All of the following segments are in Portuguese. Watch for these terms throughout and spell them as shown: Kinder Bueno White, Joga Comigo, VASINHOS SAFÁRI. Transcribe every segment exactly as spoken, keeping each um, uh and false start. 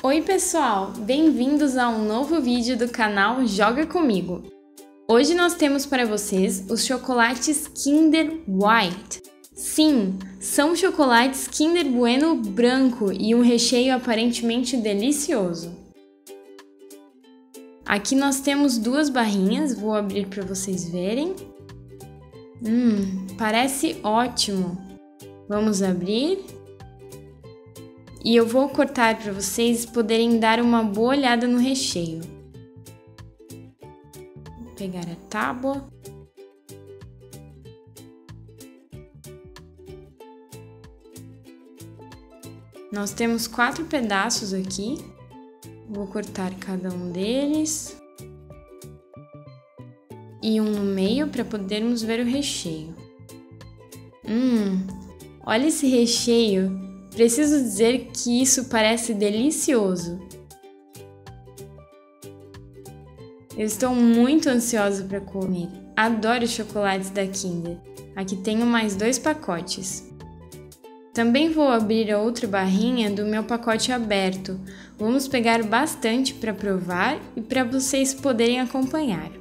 Oi pessoal, bem-vindos a um novo vídeo do canal Joga Comigo. Hoje nós temos para vocês os chocolates Kinder White. Sim, são chocolates Kinder Bueno branco e um recheio aparentemente delicioso. Aqui nós temos duas barrinhas, vou abrir para vocês verem. Hum, parece ótimo. Vamos abrir. E eu vou cortar para vocês poderem dar uma boa olhada no recheio. Vou pegar a tábua. Nós temos quatro pedaços aqui. Vou cortar cada um deles. E um no meio para podermos ver o recheio. Hum, olha esse recheio! Preciso dizer que isso parece delicioso. Eu estou muito ansiosa para comer. Adoro chocolates da Kinder. Aqui tenho mais dois pacotes. Também vou abrir a outra barrinha do meu pacote aberto. Vamos pegar bastante para provar e para vocês poderem acompanhar.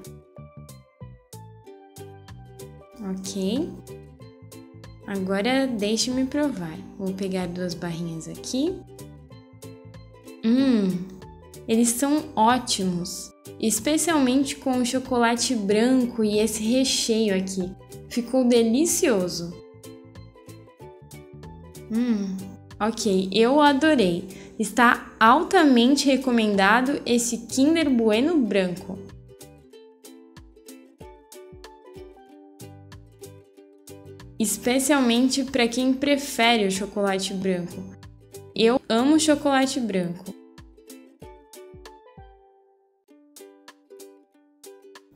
Ok. Agora deixe-me provar. Vou pegar duas barrinhas aqui. Hum, eles são ótimos, especialmente com o chocolate branco e esse recheio aqui. Ficou delicioso. Hum, ok, eu adorei. Está altamente recomendado esse Kinder Bueno branco. Especialmente para quem prefere o chocolate branco. Eu amo chocolate branco.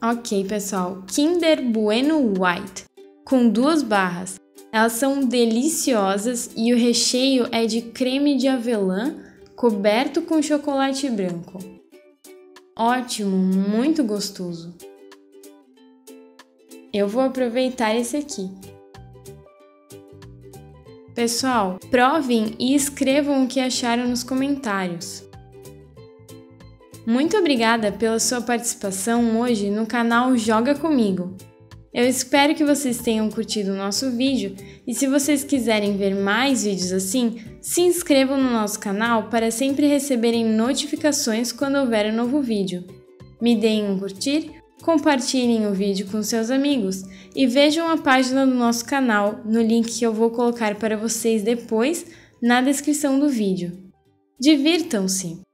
Ok, pessoal, Kinder Bueno White, com duas barras. Elas são deliciosas e o recheio é de creme de avelã coberto com chocolate branco. Ótimo, muito gostoso. Eu vou aproveitar esse aqui. Pessoal, provem e escrevam o que acharam nos comentários. Muito obrigada pela sua participação hoje no canal Joga Comigo. Eu espero que vocês tenham curtido o nosso vídeo e se vocês quiserem ver mais vídeos assim, se inscrevam no nosso canal para sempre receberem notificações quando houver um novo vídeo. Me deem um curtir, compartilhem o vídeo com seus amigos e vejam a página do nosso canal no link que eu vou colocar para vocês depois na descrição do vídeo. Divirtam-se!